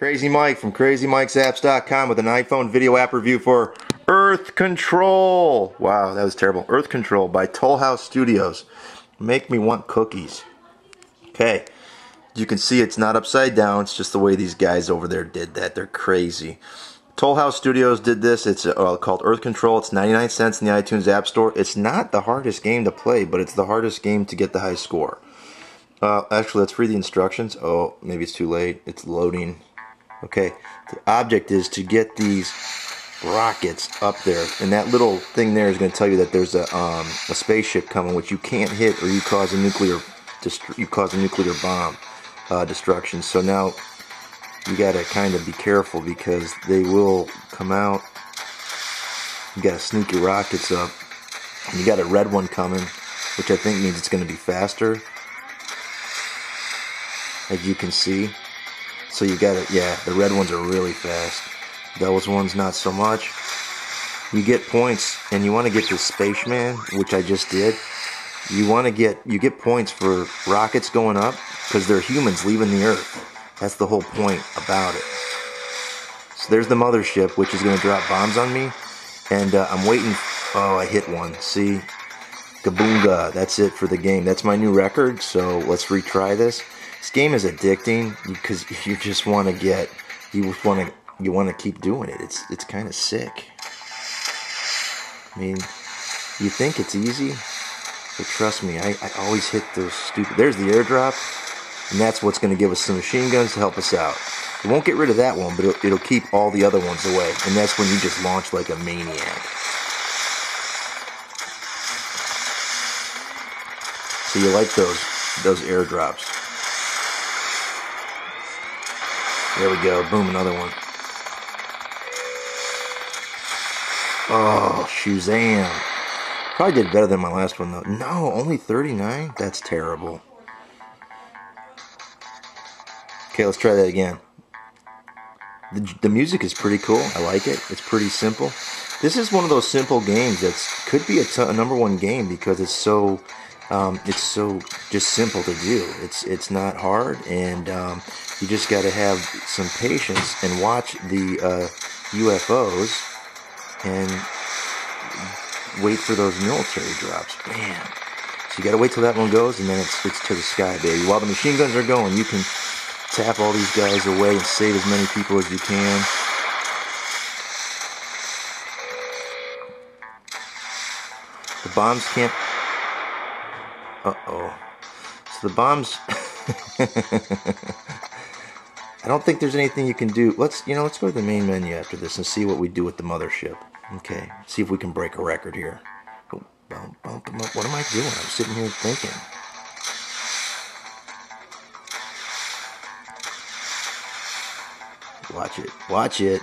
Crazy Mike from crazymikesapps.com with an iPhone video app review for Earth Control. Wow, that was terrible. Earth Control by Toll House Studios. Make me want cookies. Okay. You can see it's not upside down. It's just the way these guys over there did that. They're crazy. Toll House Studios did this. It's called Earth Control. It's 99 cents in the iTunes App Store. It's not the hardest game to play, but it's the hardest game to get the high score. Actually, let's read the instructions. Oh, maybe it's too late. It's loading. Okay, the object is to get these rockets up there, and that little thing there is going to tell you that there's a spaceship coming, which you can't hit, or you cause a nuclear bomb destruction. So now you got to kind of be careful because they will come out. You got to sneak your rockets up, and you got a red one coming, which I think means it's going to be faster, as you can see. So you got it, yeah, the red ones are really fast. Those ones not so much. You get points, and you want to get this spaceman, which I just did. You get points for rockets going up because they're humans leaving the Earth. That's the whole point about it. So there's the Mother Ship, which is going to drop bombs on me, and I'm waiting. Oh, I hit one. See, kaboonga. That's it for the game. That's my new record. So let's retry this. This game is addicting because you just want to get, you want to keep doing it. It's kind of sick. I mean, you think it's easy, but trust me, I always hit those stupid. There's the airdrop, and that's what's going to give us some machine guns to help us out. It won't get rid of that one, but it'll keep all the other ones away, and that's when you just launch like a maniac. So you like those airdrops. There we go. Boom, another one. Oh, Shazam. Probably did better than my last one, though. No, only 39? That's terrible. Okay, let's try that again. The music is pretty cool. I like it. It's pretty simple. This is one of those simple games that could be a #1 game because it's so just simple to do. It's not hard, and you just got to have some patience and watch the UFOs and wait for those military drops. Man, so you got to wait till that one goes, and then it's to the sky, baby. While the machine guns are going, you can tap all these guys away and save as many people as you can. The bombs can't. Uh-oh. So the bombs... I don't think there's anything you can do. Let's go to the main menu after this and see what we do with the mothership. Okay, see if we can break a record here. What am I doing? I'm sitting here thinking. Watch it. Watch it.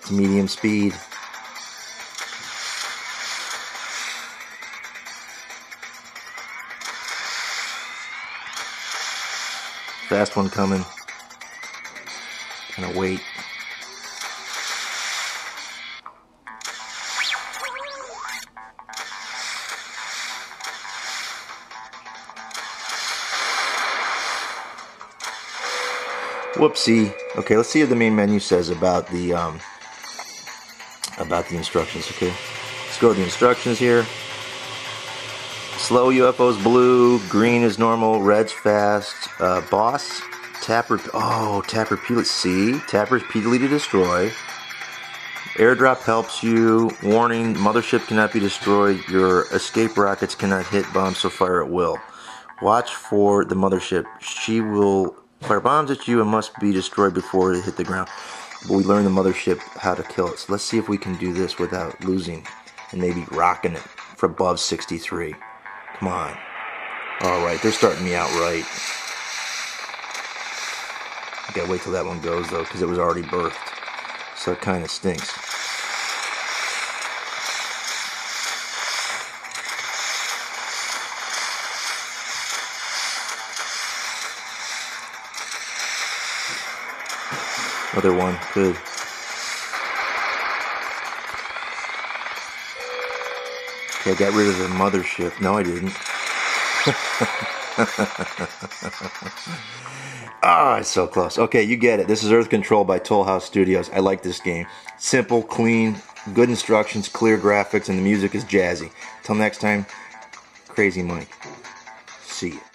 It's medium speed. Fast one coming. Gonna wait. Whoopsie. Okay, let's see what the main menu says about the instructions. Okay, let's go to the instructions here. Slow UFOs blue, green is normal, red's fast, boss, tap repeatedly, see, tap repeatedly to destroy, airdrop helps you, warning, mothership cannot be destroyed, your escape rockets cannot hit bombs, so fire at will. Watch for the mothership, she will fire bombs at you and must be destroyed before it hit the ground. But we learn the mothership how to kill it, so let's see if we can do this without losing and maybe rocking it for above 63. Come on. Alright, they're starting me out right. I gotta wait till that one goes, though, because it was already birthed. So it kind of stinks. Another one. Good. I got rid of the mothership. No, I didn't. Ah, it's so close. Okay, you get it. This is Earth Control by Toll House Studios. I like this game. Simple, clean, good instructions, clear graphics, and the music is jazzy. Till next time, Crazy Mike. See ya.